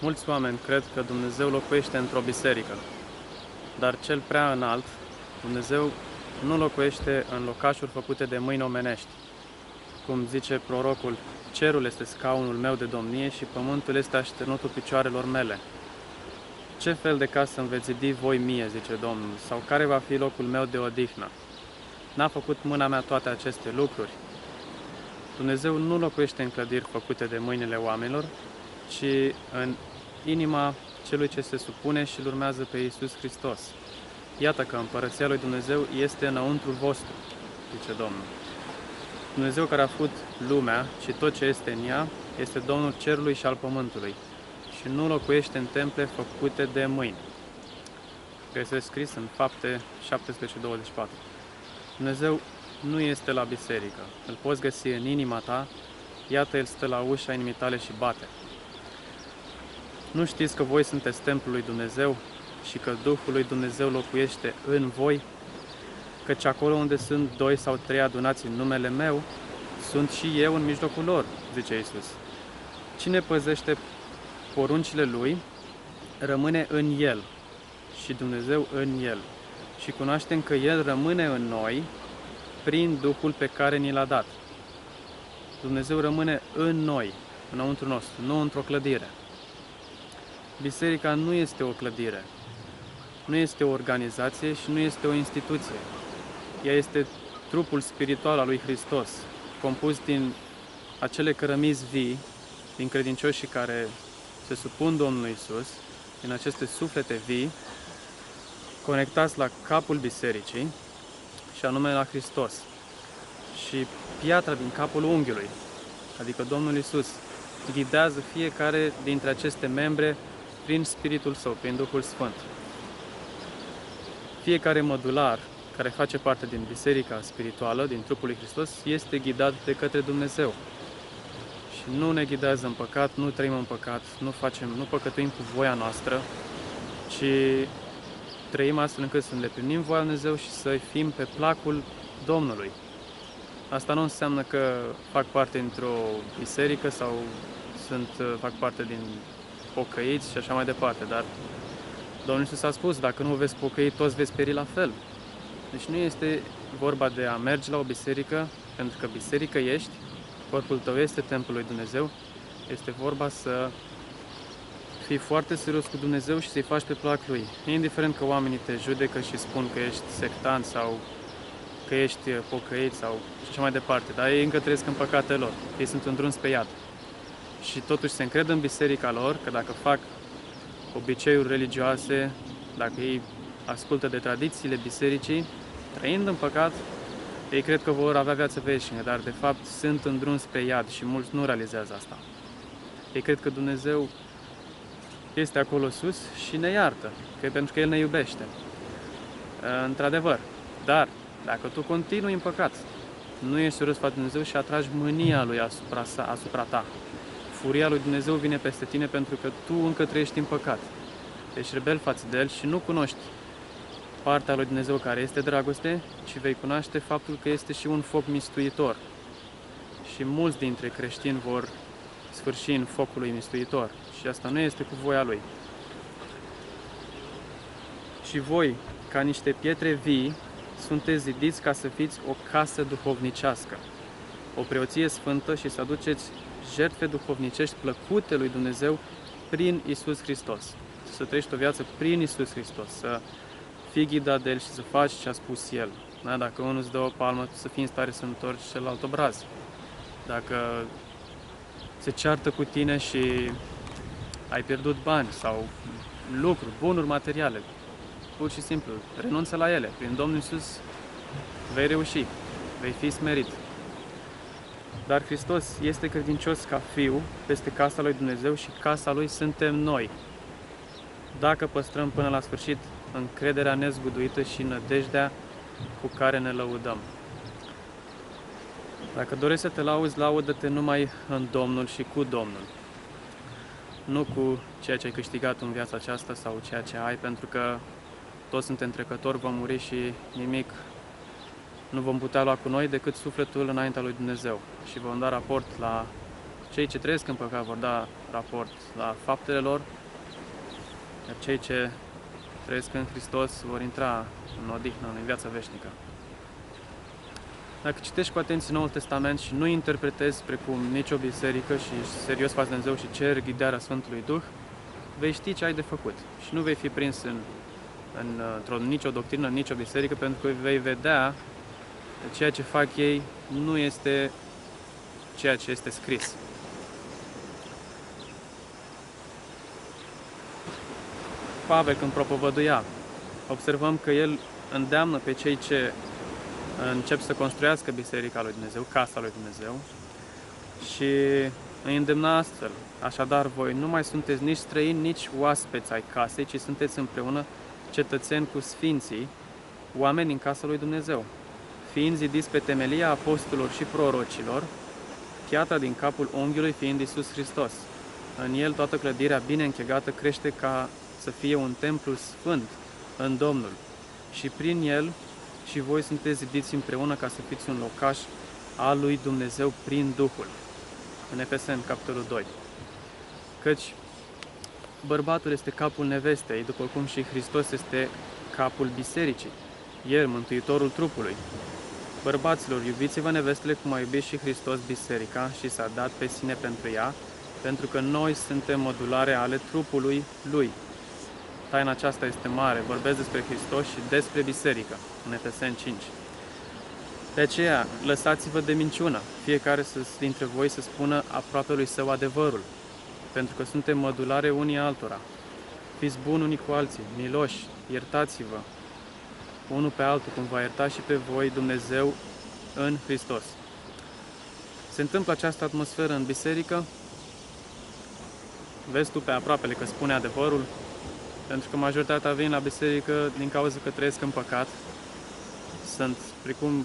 Mulți oameni cred că Dumnezeu locuiește într-o biserică, dar cel prea înalt, Dumnezeu nu locuiește în locașuri făcute de mâini omenești. Cum zice prorocul, cerul este scaunul meu de domnie și pământul este așternutul picioarelor mele. Ce fel de casă îmi veți zidi voi mie, zice Domnul, sau care va fi locul meu de odihnă? N-a făcut mâna mea toate aceste lucruri? Dumnezeu nu locuiește în clădiri făcute de mâinile oamenilor, ci în inima celui ce se supune și îl urmează pe Iisus Hristos. Iată că împărăția lui Dumnezeu este înăuntru vostru, zice Domnul. Dumnezeu care a făcut lumea și tot ce este în ea, este Domnul cerului și al pământului și nu locuiește în temple făcute de mâini. Găsesc scris în Fapte 17:24. Dumnezeu nu este la biserică, îl poți găsi în inima ta, iată el stă la ușa inimii tale și bate. Nu știți că voi sunteți templul lui Dumnezeu și că Duhul lui Dumnezeu locuiește în voi? Căci acolo unde sunt 2 sau 3 adunați în numele meu, sunt și eu în mijlocul lor, zice Iisus. Cine păzește poruncile lui, rămâne în el și Dumnezeu în el. Și cunoaștem că el rămâne în noi prin Duhul pe care ni l-a dat. Dumnezeu rămâne în noi, înăuntru nostru, nu într-o clădire. Biserica nu este o clădire, nu este o organizație și nu este o instituție. Ea este trupul spiritual al lui Hristos, compus din acele cărămizi vii, din credincioșii care se supun Domnului Iisus, din aceste suflete vii, conectați la capul bisericii, și anume la Hristos. Și piatra din capul unghiului, adică Domnul Iisus, ghidează fiecare dintre aceste membre prin Spiritul Său, prin Duhul Sfânt. Fiecare mădular care face parte din biserica spirituală, din trupul lui Hristos, este ghidat de către Dumnezeu. Și nu ne ghidează în păcat, nu trăim în păcat, nu păcătuim cu voia noastră, ci trăim astfel încât să îndeplinim voia lui Dumnezeu și să fim pe placul Domnului. Asta nu înseamnă că fac parte într-o biserică sau fac parte din pocăiți și așa mai departe, dar Domnul Iisus a spus, dacă nu veți pocăi, toți veți pieri la fel. Deci nu este vorba de a merge la o biserică, pentru că biserică ești, corpul tău este templul lui Dumnezeu, este vorba să fii foarte serios cu Dumnezeu și să-i faci pe plac lui. Indiferent că oamenii te judecă și spun că ești sectant sau că ești pocăit sau ce mai departe, dar ei încă trăiesc în păcatele lor, ei sunt îndrunți pe iad. Și totuși se încred în biserica lor, că dacă fac obiceiuri religioase, dacă ei ascultă de tradițiile bisericii, trăind în păcat, ei cred că vor avea viață veșnică, dar de fapt sunt îndrunți pe iad și mulți nu realizează asta. Ei cred că Dumnezeu este acolo sus și ne iartă, pentru că El ne iubește. Într-adevăr, dar dacă tu continui în păcat, nu ești serios față de Dumnezeu și atragi mânia Lui asupra ta. Furia lui Dumnezeu vine peste tine pentru că tu încă trăiești în păcat. Ești rebel față de El și nu cunoști partea lui Dumnezeu care este dragoste, ci vei cunoaște faptul că este și un foc mistuitor. Și mulți dintre creștini vor sfârși în focul lui mistuitor și asta nu este cu voia Lui. Și voi, ca niște pietre vii, sunteți zidiți ca să fiți o casă duhovnicească, o preoție sfântă și să aduceți jertfe duhovnicești plăcute lui Dumnezeu prin Iisus Hristos. Să trăiești o viață prin Iisus Hristos, să fii ghidat de El și să faci ce a spus El. Da? Dacă unul îți dă o palmă, tu să fii în stare să întorci celălalt obraz. Dacă se ceartă cu tine și ai pierdut bani sau lucruri, bunuri materiale, pur și simplu, renunță la ele. Prin Domnul Iisus vei reuși, vei fi smerit. Dar Hristos este credincios ca Fiu peste casa lui Dumnezeu și casa Lui suntem noi. Dacă păstrăm până la sfârșit încrederea nezguduită și nădejdea cu care ne lăudăm. Dacă dorești să te lauzi, laudă-te numai în Domnul și cu Domnul. Nu cu ceea ce ai câștigat în viața aceasta sau ceea ce ai, pentru că toți suntem trecători, vom muri și nimic nu vom putea lua cu noi decât sufletul înaintea lui Dumnezeu și vom da raport la cei ce trăiesc în păcat, vor da raport la faptele lor, iar cei ce trăiesc în Hristos vor intra în odihnă, în viața veșnică. Dacă citești cu atenție Noul Testament și nu interpretezi precum nicio biserică și serios faci de Dumnezeu și ceri ghidarea Sfântului Duh, vei ști ce ai de făcut și nu vei fi prins într-o nicio doctrină, în nicio biserică, pentru că vei vedea că ceea ce fac ei nu este ceea ce este scris. Pavel, când propovăduia, observăm că el îndeamnă pe cei ce încep să construiască biserica lui Dumnezeu, casa lui Dumnezeu, și îi îndemna astfel: așadar voi nu mai sunteți nici străini, nici oaspeți ai casei, ci sunteți împreună cetățeni cu sfinții, oameni în casa lui Dumnezeu, fiind zidiți pe temelia apostolilor și prorocilor, piatra din capul unghiului fiind Iisus Hristos. În el toată clădirea bine închegată crește ca să fie un templu sfânt în Domnul, și prin el și voi sunteți zidiți împreună ca să fiți un locaș al lui Dumnezeu prin Duhul. În Efeseni, capitolul 2. Căci bărbatul este capul nevestei, după cum și Hristos este capul bisericii, el mântuitorul trupului. Bărbaților, iubiți-vă nevestele cum a iubit și Hristos biserica și s-a dat pe sine pentru ea, pentru că noi suntem mădulare ale trupului lui. Taina aceasta este mare, vorbesc despre Hristos și despre biserică, în Efeseni 5. De aceea, lăsați-vă de minciună, fiecare dintre voi să spună aproapelui său adevărul, pentru că suntem mădulare unii altora. Fiți buni unii cu alții, miloși, iertați-vă unul pe altul, cum v-a iertat și pe voi Dumnezeu în Hristos. Se întâmplă această atmosferă în biserică? Vezi tu pe aproapele că spune adevărul? Pentru că majoritatea vin la biserică din cauza că trăiesc în păcat, sunt precum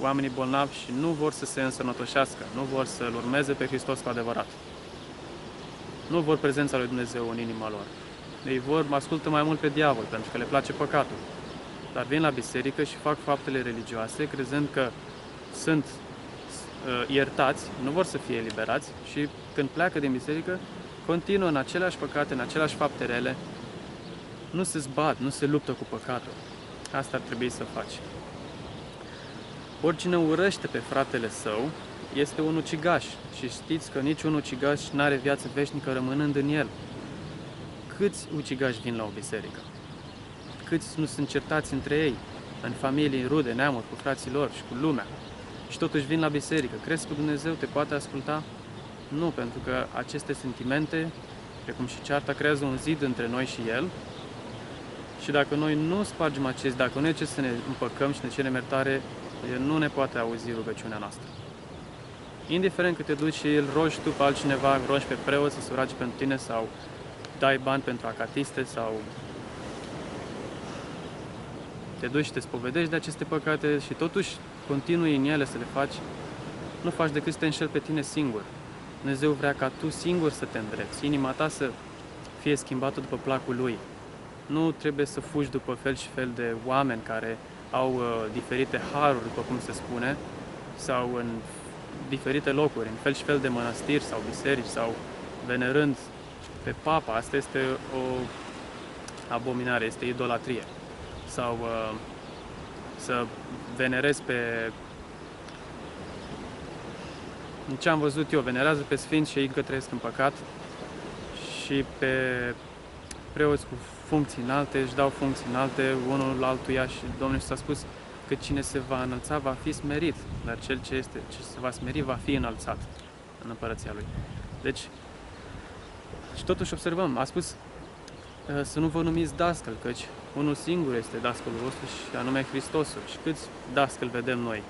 oamenii bolnavi și nu vor să se însănătoșească, nu vor să-L urmeze pe Hristos cu adevărat. Nu vor prezența lui Dumnezeu în inima lor. Ei vor, ascultă mai mult pe diavol, pentru că le place păcatul. Dar vin la biserică și fac faptele religioase, crezând că sunt iertați, nu vor să fie eliberați și când pleacă din biserică, continuă în aceleași păcate, în aceleași fapte rele. Nu se zbat, nu se luptă cu păcatul. Asta ar trebui să faci. Oricine urăște pe fratele său este un ucigaș și știți că niciun ucigaș nu are viață veșnică rămânând în el. Câți ucigași vin la o biserică? Câți nu sunt certați între ei, în familii, în rude, neamuri, cu frații lor și cu lumea? Și totuși vin la biserică. Crezi că Dumnezeu te poate asculta? Nu, pentru că aceste sentimente, precum și cearta, creează un zid între noi și el. Și dacă noi nu spargem acest, dacă noi ce să ne împăcăm și ne cerem iertare, el nu ne poate auzi rugăciunea noastră. Indiferent că te duci și îl rogi tu pe altcineva, rogi pe preot să se roage pentru tine sau dai bani pentru acatiste sau te duci și te spovedești de aceste păcate și totuși continui în ele să le faci, nu faci decât să te înșeli pe tine singur. Dumnezeu vrea ca tu singur să te îndrepți, inima ta să fie schimbată după placul lui. Nu trebuie să fugi după fel și fel de oameni care au diferite haruri, după cum se spune, sau în diferite locuri, în fel și fel de mănăstiri sau biserici, sau venerând pe papa. Asta este o abominare, este idolatrie. Sau să venerezi pe... Ce am văzut eu, venerează pe sfinți și ei încă trăiesc în păcat și pe preoți cu funcții înalte, își dau funcții înalte unul la altuia și Domnul s-a spus că cine se va înălța va fi smerit, dar cel ce se va smeri va fi înălțat în împărăția lui. Deci, și totuși observăm, a spus să nu vă numiți dascăl, căci unul singur este dascălul vostru și anume Hristosul. Și câți dascăl vedem noi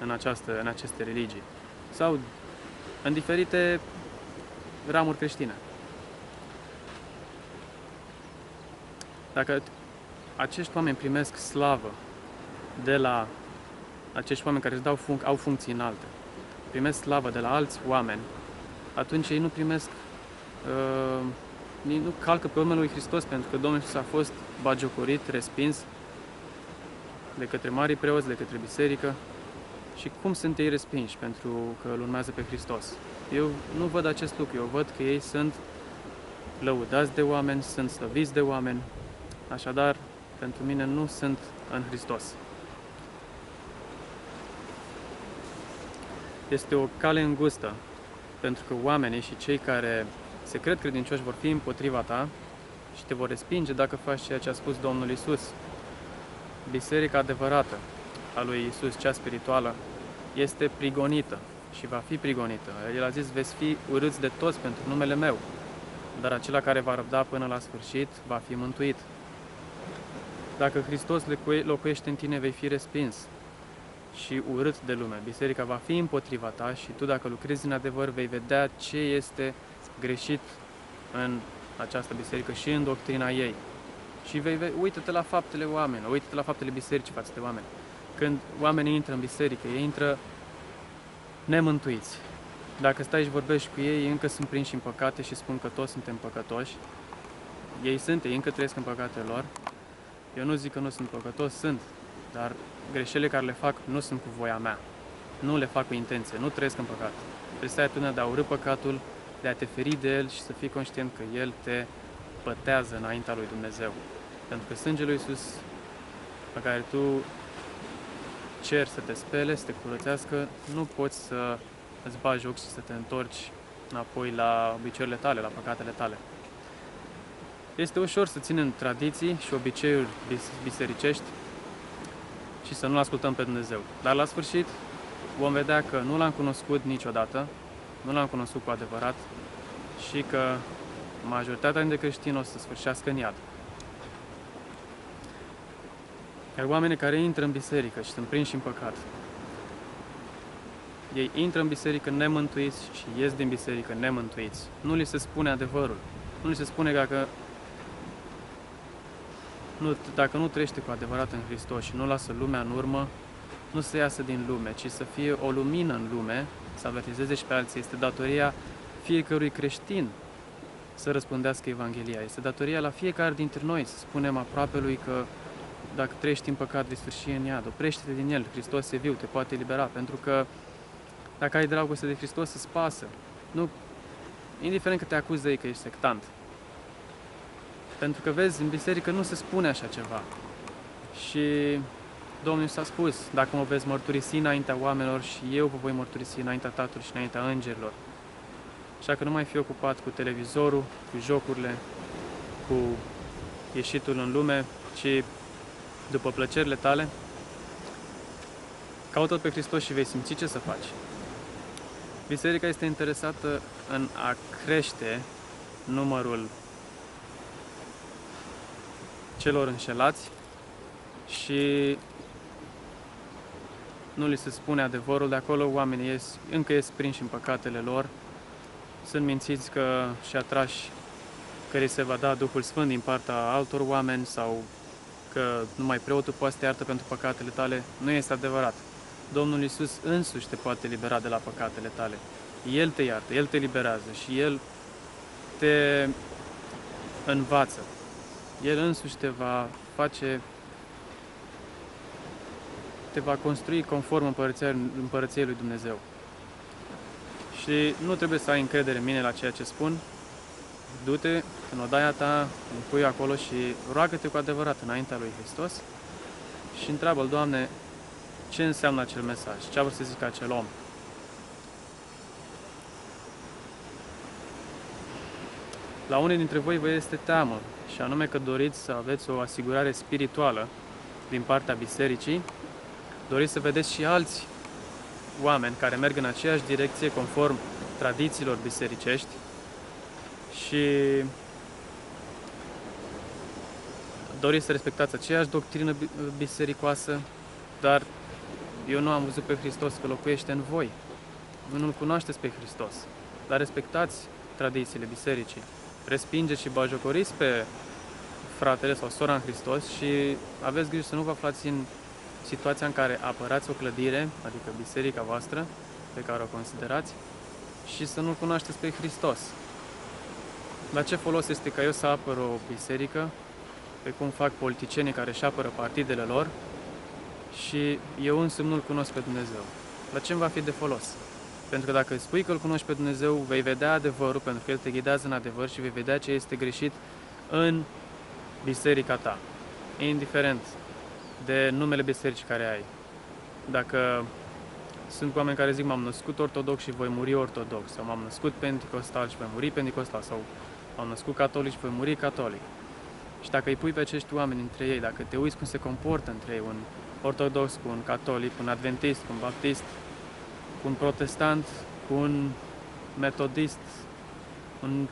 în aceste religii sau în diferite ramuri creștine. Dacă acești oameni primesc slavă de la acești oameni care își dau au funcții înalte, primesc slavă de la alți oameni, atunci ei nu primesc, nu calcă pe urmele lui Hristos, pentru că Domnul Iisus a fost bagiocorit, respins de către marii preoți, de către biserică. Și cum sunt ei respinși pentru că îl urmează pe Hristos? Eu nu văd acest lucru, eu văd că ei sunt lăudați de oameni, sunt slăviți de oameni, așadar, pentru mine nu sunt în Hristos. Este o cale îngustă, pentru că oamenii și cei care se cred credincioși vor fi împotriva ta și te vor respinge dacă faci ceea ce a spus Domnul Iisus. Biserica adevărată a lui Iisus, cea spirituală, este prigonită și va fi prigonită. El a zis, veți fi urâți de toți pentru numele meu, dar acela care va răbda până la sfârșit va fi mântuit. Dacă Hristos locuiește în tine, vei fi respins și urât de lume. Biserica va fi împotriva ta și tu, dacă lucrezi în adevăr, vei vedea ce este greșit în această biserică și în doctrina ei. Și uită-te la faptele oamenilor, uită-te la faptele bisericii față de oameni. Când oamenii intră în biserică, ei intră nemântuiți. Dacă stai și vorbești cu ei, ei încă sunt prinși în păcate și spun că toți suntem păcătoși. Ei încă trăiesc în păcatele lor. Eu nu zic că nu sunt păcătos, sunt, dar greșelile care le fac nu sunt cu voia mea. Nu le fac cu intenție, nu trăiesc în păcat. Trebuie să ai atitudinea de a urî păcatul, de a te feri de el și să fii conștient că el te pătează înaintea lui Dumnezeu. Pentru că sângele lui Iisus, pe care tu ceri să te spele, să te curățească, nu poți să îți bagi joc și să te întorci înapoi la obiceiurile tale, la păcatele tale. Este ușor să ținem tradiții și obiceiuri bisericești și să nu-L ascultăm pe Dumnezeu. Dar la sfârșit vom vedea că nu L-am cunoscut niciodată, nu L-am cunoscut cu adevărat și că majoritatea dintre creștini o să sfârșească în iad. Iar oamenii care intră în biserică și sunt prinși în păcat, ei intră în biserică nemântuiți și ies din biserică nemântuiți. Nu li se spune adevărul. Nu li se spune că dacă nu trăiește cu adevărat în Hristos și nu lasă lumea în urmă, nu să iasă din lume, ci să fie o lumină în lume, să avertizeze și pe alții. Este datoria fiecărui creștin să răspundească Evanghelia. Este datoria la fiecare dintre noi să spunem aproape lui că dacă trăiești în păcat, vei sfârși în iad, oprește-te din el, Hristos e viu, te poate elibera, pentru că dacă ai dragoste de Hristos, îți pasă. Nu, indiferent că te acuzi de ei că ești sectant. Pentru că, vezi, în biserică nu se spune așa ceva. Și Domnul s-a spus, dacă mă veți mărturisi înaintea oamenilor și eu vă voi mărturisi înaintea Tatălui și înaintea Îngerilor. Așa că nu mai fi ocupat cu televizorul, cu jocurile, cu ieșitul în lume, ci după plăcerile tale, caută-L pe Hristos și vei simți ce să faci. Biserica este interesată în a crește numărul celor înșelați și nu li se spune adevărul. De acolo oamenii încă ies prinși în păcatele lor, sunt mințiți că și atrași că li se va da Duhul Sfânt din partea altor oameni sau că numai preotul poate să te iartă pentru păcatele tale. Nu este adevărat. Domnul Iisus însuși te poate elibera de la păcatele tale. El te iartă, El te eliberează și El te învață. El însuși te va construi conform împărăției lui Dumnezeu. Și nu trebuie să ai încredere în mine la ceea ce spun. Du-te în odaia ta, îl pui acolo și roagă-te cu adevărat înaintea lui Hristos și întreabă-L, Doamne, ce înseamnă acel mesaj, ce a vrut să zică acel om. La unii dintre voi vă este teamă, și anume că doriți să aveți o asigurare spirituală din partea bisericii, doriți să vedeți și alți oameni care merg în aceeași direcție conform tradițiilor bisericești și doriți să respectați aceeași doctrină bisericoasă, dar eu nu am văzut pe Hristos că locuiește în voi. Nu-L cunoașteți pe Hristos, dar respectați tradițiile bisericii. Respingeți și bajocoriți pe fratele sau sora în Hristos și aveți grijă să nu vă aflați în situația în care apărați o clădire, adică biserica voastră pe care o considerați, și să nu-L cunoașteți pe Hristos. La ce folos este ca eu să apăr o biserică, pe cum fac politicienii care își apără partidele lor, și eu însumi nu-L cunosc pe Dumnezeu? La ce-mi va fi de folos? Pentru că dacă îi spui că îl cunoști pe Dumnezeu, vei vedea adevărul, pentru că El te ghidează în adevăr și vei vedea ce este greșit în biserica ta, indiferent de numele bisericii care ai. Dacă sunt oameni care zic m-am născut ortodox și voi muri ortodox, sau m-am născut penticostal și voi muri penticostal, sau m-am născut catolic și voi muri catolic. Și dacă îi pui pe acești oameni între ei, dacă te uiți cum se comportă între ei, un ortodox cu un catolic, un adventist, cu un baptist, cu un protestant, cu un metodist, un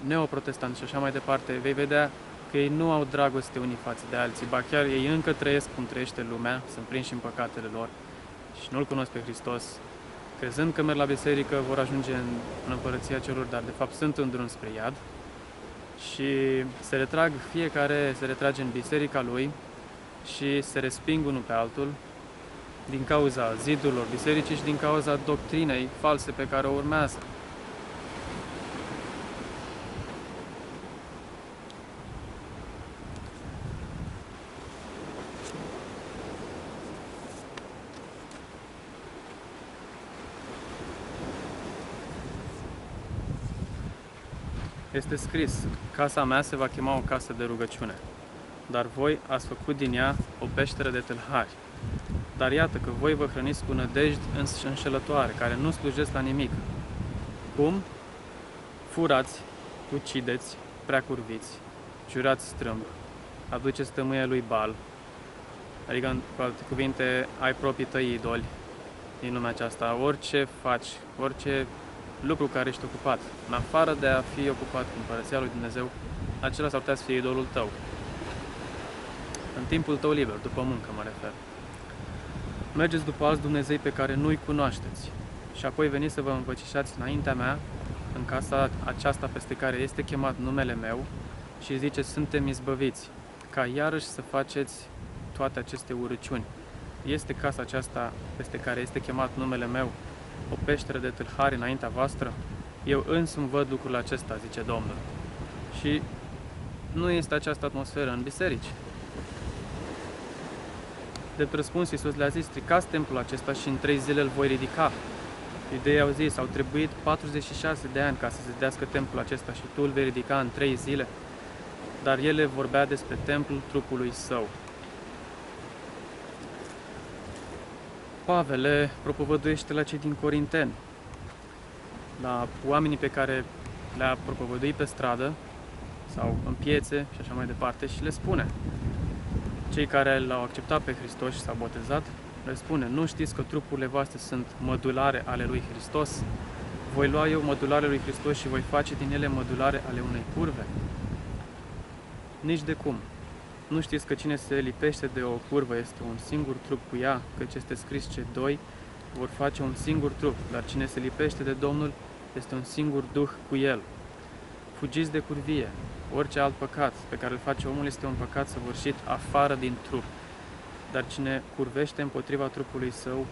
neoprotestant și așa mai departe, vei vedea că ei nu au dragoste unii față de alții, ba chiar ei încă trăiesc cum trăiește lumea, sunt prinși în păcatele lor și nu-L cunosc pe Hristos. Crezând că merg la biserică, vor ajunge în împărăția celor, dar de fapt sunt în drum spre iad și se retrag, fiecare se retrage în biserica lui și se resping unul pe altul din cauza zidurilor bisericii și din cauza doctrinei false pe care o urmează. Este scris, casa mea se va chema o casă de rugăciune, dar voi ați făcut din ea o peșteră de tâlhari. Dar iată că voi vă hrăniți cu nădejdi înșelătoare, care nu slujesc la nimic. Cum? Furați, ucideți, preacurviți, jurați strâmb, aduceți tămâie lui Baal, adică, cu alte cuvinte, ai proprii tăi idoli din lumea aceasta. Orice faci, orice lucru care ești ocupat, în afară de a fi ocupat cu Împărăția lui Dumnezeu, acela s-ar putea să fie idolul tău. În timpul tău liber, după muncă mă refer. Mergeți după alți Dumnezei pe care nu-i cunoașteți și apoi veniți să vă învățișați înaintea mea, în casa aceasta peste care este chemat numele meu și ziceți, suntem izbăviți, ca iarăși să faceți toate aceste urăciuni. Este casa aceasta peste care este chemat numele meu o peșteră de tâlhari înaintea voastră? Eu însumi văd lucrul acesta, zice Domnul. Și nu este această atmosferă în biserici. De răspuns, Iisus le-a zis, stricați templul acesta și în 3 zile îl voi ridica. Iudeii au zis, au trebuit 46 de ani ca să se zidească templul acesta și tu îl vei ridica în 3 zile. Dar ele vorbea despre templul trupului său. Pavel le propovăduiește la cei din Corinteni, la oamenii pe care le-a propovăduit pe stradă sau în piețe și așa mai departe și le spune. Cei care l-au acceptat pe Hristos și s-au botezat, le spune, nu știți că trupurile voastre sunt mădulare ale lui Hristos? Voi lua eu mădularele lui Hristos și voi face din ele mădulare ale unei curve? Nici de cum. Nu știți că cine se lipește de o curvă este un singur trup cu ea, căci este scris, ce doi vor face un singur trup, dar cine se lipește de Domnul este un singur duh cu el. Fugiți de curvie. Orice alt păcat pe care îl face omul este un păcat săvârșit afară din trup. Dar cine curvește împotriva trupului său,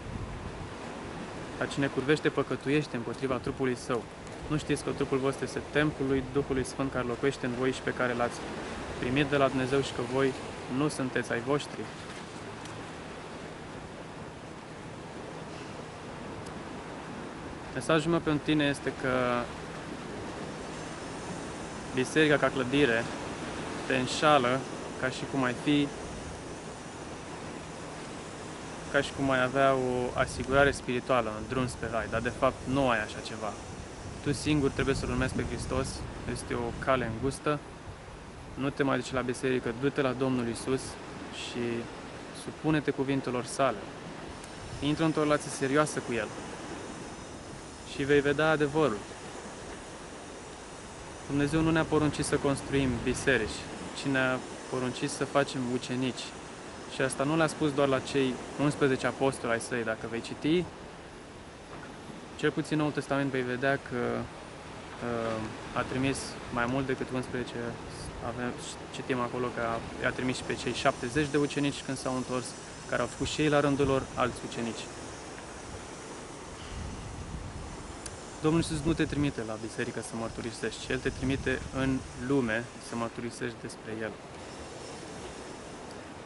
dar cine curvește păcătuiește împotriva trupului său. Nu știți că trupul vostru este templul lui Duhului Sfânt care locuiește în voi și pe care l-ați primit de la Dumnezeu și că voi nu sunteți ai voștri? Mesajul meu pentru tine este că biserica ca clădire te înșală ca și cum ai fi, ca și cum ai avea o asigurare spirituală, un drum spre rai, dar de fapt nu ai așa ceva. Tu singur trebuie să-L urmezi pe Hristos, este o cale îngustă, nu te mai duci la biserică, du-te la Domnul Iisus și supune-te cuvintelor sale. Intră într-o relație serioasă cu El și vei vedea adevărul. Dumnezeu nu ne-a poruncit să construim biserici, ci ne-a poruncit să facem ucenici. Și asta nu le-a spus doar la cei 11 apostoli ai săi. Dacă vei citi, cel puțin Noul Testament, vei vedea că a trimis mai mult decât 11, citim acolo că a trimis și pe cei 70 de ucenici când s-au întors, care au făcut și ei la rândul lor alți ucenici. Domnul Iisus nu te trimite la biserică să mărturisești, El te trimite în lume să mărturisești despre El.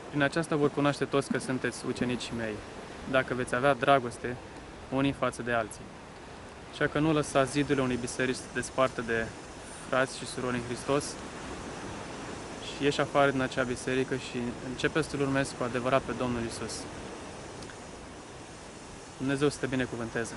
Prin aceasta vor cunoaște toți că sunteți ucenicii mei, dacă veți avea dragoste unii față de alții. Așa că nu lăsați zidurile unei biserici să se despartă de frați și surori în Hristos și ieși afară din acea biserică și începeți să-L urmezi cu adevărat pe Domnul Iisus. Dumnezeu să te binecuvânteze!